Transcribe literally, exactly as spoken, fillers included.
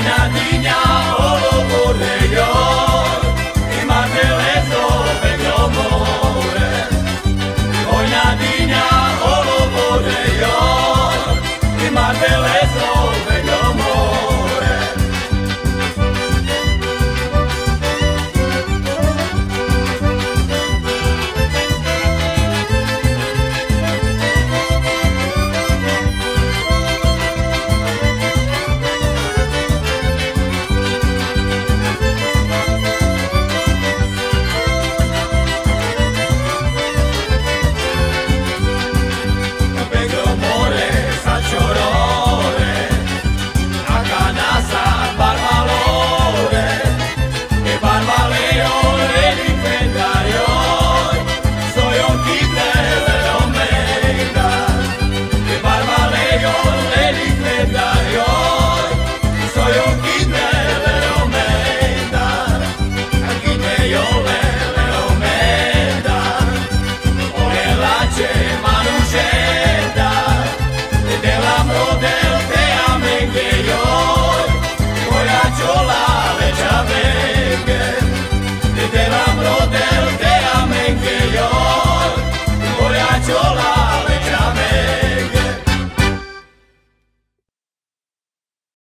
una niña.